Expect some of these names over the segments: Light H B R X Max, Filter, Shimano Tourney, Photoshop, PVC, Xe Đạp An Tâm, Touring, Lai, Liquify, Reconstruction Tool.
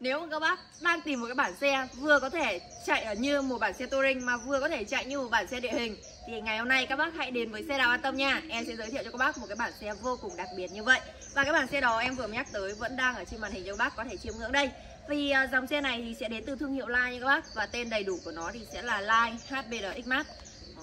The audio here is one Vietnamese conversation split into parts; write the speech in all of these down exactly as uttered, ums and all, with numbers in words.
Nếu mà các bác đang tìm một cái bản xe vừa có thể chạy như một bản xe touring mà vừa có thể chạy như một bản xe địa hình thì ngày hôm nay các bác hãy đến với Xe Đạp An Tâm nha. Em sẽ giới thiệu cho các bác một cái bản xe vô cùng đặc biệt như vậy. Và cái bản xe đó em vừa nhắc tới vẫn đang ở trên màn hình cho các bác có thể chiêm ngưỡng đây. Vì dòng xe này thì sẽ đến từ thương hiệu Lai nha các bác, và tên đầy đủ của nó thì sẽ là Light H B R X Max.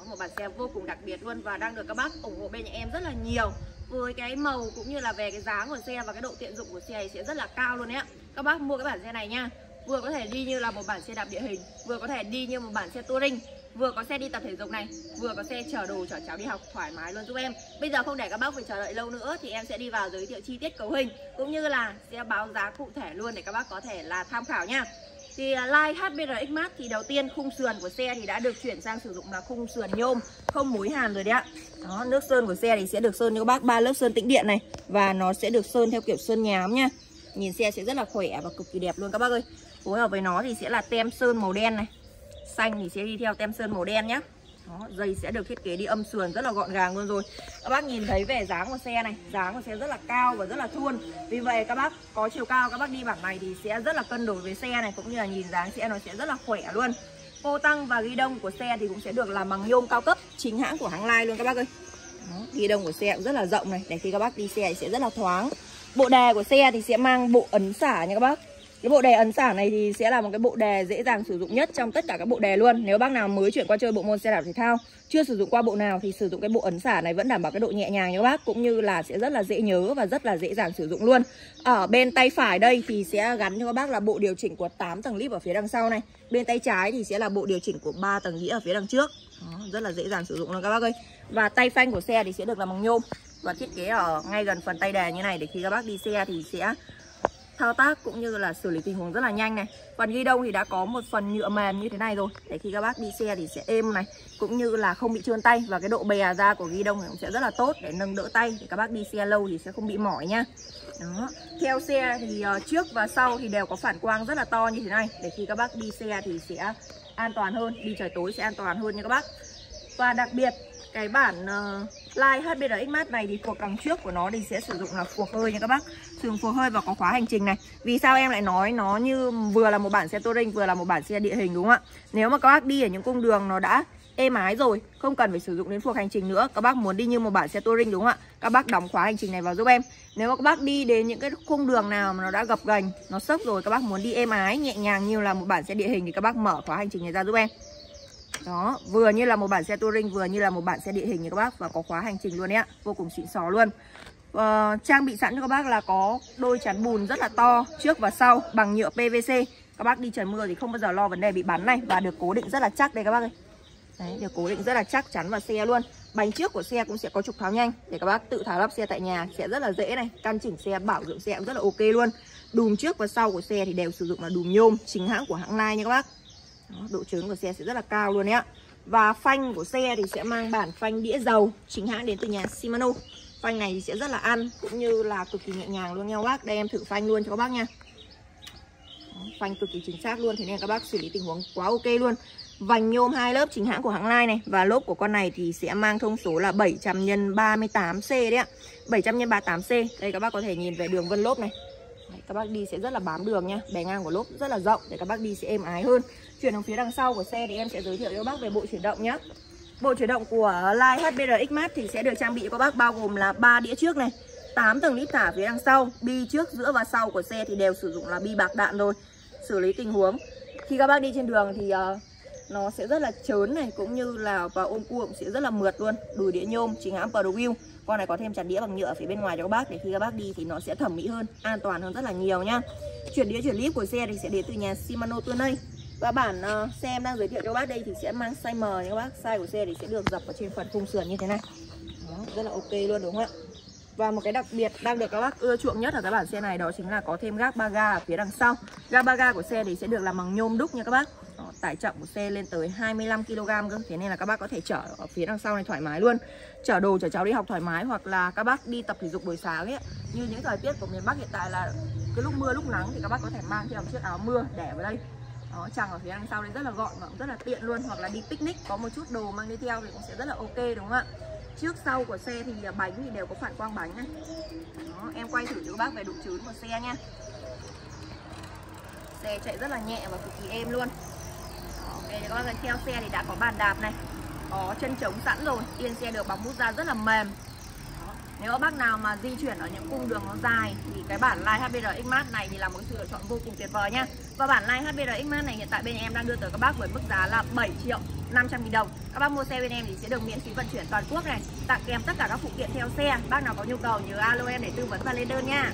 Một bản xe vô cùng đặc biệt luôn và đang được các bác ủng hộ bên nhà em rất là nhiều. Với cái màu cũng như là về cái dáng của xe và cái độ tiện dụng của xe sẽ rất là cao luôn đấy ạ. Các bác mua cái bản xe này nha, vừa có thể đi như là một bản xe đạp địa hình, vừa có thể đi như một bản xe touring, vừa có xe đi tập thể dục này, vừa có xe chở đồ chở cháu đi học thoải mái luôn giúp em. Bây giờ không để các bác phải chờ đợi lâu nữa thì em sẽ đi vào giới thiệu chi tiết cấu hình cũng như là sẽ báo giá cụ thể luôn để các bác có thể là tham khảo nha. Thì Light H B R X Max thì đầu tiên khung sườn của xe thì đã được chuyển sang sử dụng là khung sườn nhôm không múi hàn rồi đấy ạ. Đó, nước sơn của xe thì sẽ được sơn cho các bác ba lớp sơn tĩnh điện này và nó sẽ được sơn theo kiểu sơn nhám nha. Nhìn xe sẽ rất là khỏe và cực kỳ đẹp luôn các bác ơi. Phối hợp với nó thì sẽ là tem sơn màu đen này, xanh thì sẽ đi theo tem sơn màu đen nhá. Đó, dây sẽ được thiết kế đi âm sườn rất là gọn gàng luôn rồi. Các bác nhìn thấy về dáng của xe này, dáng của xe rất là cao và rất là thon. Vì vậy các bác có chiều cao các bác đi bản này thì sẽ rất là cân đối với xe này, cũng như là nhìn dáng xe nó sẽ rất là khỏe luôn. Vô tăng và ghi đông của xe thì cũng sẽ được làm bằng nhôm cao cấp chính hãng của hãng Lai luôn các bác ơi. Đó, ghi đông của xe cũng rất là rộng này, để khi các bác đi xe thì sẽ rất là thoáng. Bộ đề của xe thì sẽ mang bộ ấn xả nha các bác. Cái bộ đề ấn xả này thì sẽ là một cái bộ đề dễ dàng sử dụng nhất trong tất cả các bộ đề luôn. Nếu bác nào mới chuyển qua chơi bộ môn xe đạp thể thao, chưa sử dụng qua bộ nào thì sử dụng cái bộ ấn xả này vẫn đảm bảo cái độ nhẹ nhàng nha các bác, cũng như là sẽ rất là dễ nhớ và rất là dễ dàng sử dụng luôn. Ở bên tay phải đây thì sẽ gắn cho các bác là bộ điều chỉnh của tám tầng líp ở phía đằng sau này. Bên tay trái thì sẽ là bộ điều chỉnh của ba tầng đĩa ở phía đằng trước. Đó, rất là dễ dàng sử dụng luôn các bác ơi. Và tay phanh của xe thì sẽ được làm bằng nhôm và thiết kế ở ngay gần phần tay đề như này để khi các bác đi xe thì sẽ thao tác cũng như là xử lý tình huống rất là nhanh này. Phần ghi đông thì đã có một phần nhựa mềm như thế này rồi, để khi các bác đi xe thì sẽ êm này, cũng như là không bị trơn tay, và cái độ bè ra của ghi đông cũng sẽ rất là tốt để nâng đỡ tay, để các bác đi xe lâu thì sẽ không bị mỏi nha. Đó. Theo xe thì trước và sau thì đều có phản quang rất là to như thế này, để khi các bác đi xe thì sẽ an toàn hơn, đi trời tối sẽ an toàn hơn nha các bác. Và đặc biệt cái bản uh, Light H B R X Max này thì cuộc đằng trước của nó thì sẽ sử dụng là phuộc hơi nha các bác, thường phuộc hơi và có khóa hành trình này. Vì sao em lại nói nó như vừa là một bản xe touring vừa là một bản xe địa hình đúng không ạ? Nếu mà các bác đi ở những cung đường nó đã êm ái rồi, không cần phải sử dụng đến phuộc hành trình nữa, các bác muốn đi như một bản xe touring đúng không ạ? Các bác đóng khóa hành trình này vào giúp em. Nếu mà các bác đi đến những cái cung đường nào mà nó đã gập ghềnh, nó sấp rồi, các bác muốn đi êm ái, nhẹ nhàng như là một bản xe địa hình thì các bác mở khóa hành trình này ra giúp em. Đó, vừa như là một bản xe touring, vừa như là một bản xe địa hình nha các bác, và có khóa hành trình luôn đấy ạ, vô cùng xịn sò luôn. Ờ, trang bị sẵn cho các bác là có đôi chắn bùn rất là to trước và sau bằng nhựa P V C. Các bác đi trời mưa thì không bao giờ lo vấn đề bị bắn này, và được cố định rất là chắc đây các bác ơi. Đấy, được cố định rất là chắc chắn vào xe luôn. Bánh trước của xe cũng sẽ có trục tháo nhanh để các bác tự tháo lắp xe tại nhà sẽ rất là dễ này, căn chỉnh xe, bảo dưỡng xe cũng rất là ok luôn. Đùm trước và sau của xe thì đều sử dụng là đùm nhôm chính hãng của hãng Lai nha các bác. Đó, độ trớn của xe sẽ rất là cao luôn đấy ạ. Và phanh của xe thì sẽ mang bản phanh đĩa dầu chính hãng đến từ nhà Shimano. Phanh này thì sẽ rất là ăn cũng như là cực kỳ nhẹ nhàng luôn nha các bác. Đây em thử phanh luôn cho các bác nha. Đó, phanh cực kỳ chính xác luôn, thế nên các bác xử lý tình huống quá ok luôn. Vành nhôm hai lớp chính hãng của hãng Lai này, và lốp của con này thì sẽ mang thông số là bảy trăm nhân ba mươi tám C đấy ạ. bảy trăm nhân ba mươi tám C. Đây các bác có thể nhìn về đường vân lốp này. Các bác đi sẽ rất là bám đường nha. Bề ngang của lốp rất là rộng để các bác đi sẽ êm ái hơn. Chuyển hướng phía đằng sau của xe thì em sẽ giới thiệu cho các bác về bộ chuyển động nhé. Bộ chuyển động của Light H B R X Max thì sẽ được trang bị cho các bác bao gồm là ba đĩa trước này, tám tầng líp thả phía đằng sau. Bi trước, giữa và sau của xe thì đều sử dụng là bi bạc đạn rồi. Xử lý tình huống khi các bác đi trên đường thì uh, nó sẽ rất là trớn này, cũng như là vào ôm cua cũng sẽ rất là mượt luôn. Đùi đĩa nhôm chính hãng Pro Wheel. Con này có thêm chắn đĩa bằng nhựa ở phía bên ngoài cho các bác, để khi các bác đi thì nó sẽ thẩm mỹ hơn, an toàn hơn rất là nhiều nhá. Chuyển đĩa chuyển líp của xe thì sẽ đến từ nhà Shimano Tourney. Và bản uh, xe em đang giới thiệu cho các bác đây thì sẽ mang size M nha các bác. Size của xe thì sẽ được dập ở trên phần khung sườn như thế này. Đó, rất là ok luôn đúng không ạ? Và một cái đặc biệt đang được các bác ưa chuộng nhất ở cái bản xe này đó chính là có thêm gác ba ga ở phía đằng sau. Gác ba ga của xe thì sẽ được làm bằng nhôm đúc nha các bác. Đó, tải trọng của xe lên tới hai mươi lăm ki lô gam cơ, thế nên là các bác có thể chở ở phía đằng sau này thoải mái luôn. Chở đồ chở cháu đi học thoải mái, hoặc là các bác đi tập thể dục buổi sáng ấy, như những thời tiết của miền Bắc hiện tại là cái lúc mưa lúc nắng thì các bác có thể mang theo một chiếc áo mưa để vào đây. Đó, chằng ở phía đằng sau đây rất là gọn và cũng rất là tiện luôn, hoặc là đi picnic có một chút đồ mang đi theo thì cũng sẽ rất là ok đúng không ạ? Trước sau của xe thì bánh thì đều có phản quang bánh này. Đó, em quay thử cho các bác về độ trớn của xe nha. xe chạy rất là nhẹ và cực kỳ êm luôn. Ok, thì các bác gần theo xe thì đã có bàn đạp này, có chân trống sẵn rồi, yên xe được bóng bút ra rất là mềm. Nếu các bác nào mà di chuyển ở những cung đường nó dài thì cái bản Light hát bê rờ ích Max này thì là một sự lựa chọn vô cùng tuyệt vời nha. Và bản Light hát bê rờ ích Max này hiện tại bên em đang đưa tới các bác với mức giá là bảy triệu năm trăm nghìn đồng. Các bác mua xe bên em thì sẽ được miễn phí vận chuyển toàn quốc này, tặng kèm tất cả các phụ kiện theo xe. Bác nào có nhu cầu nhớ alo em để tư vấn và lên đơn nha.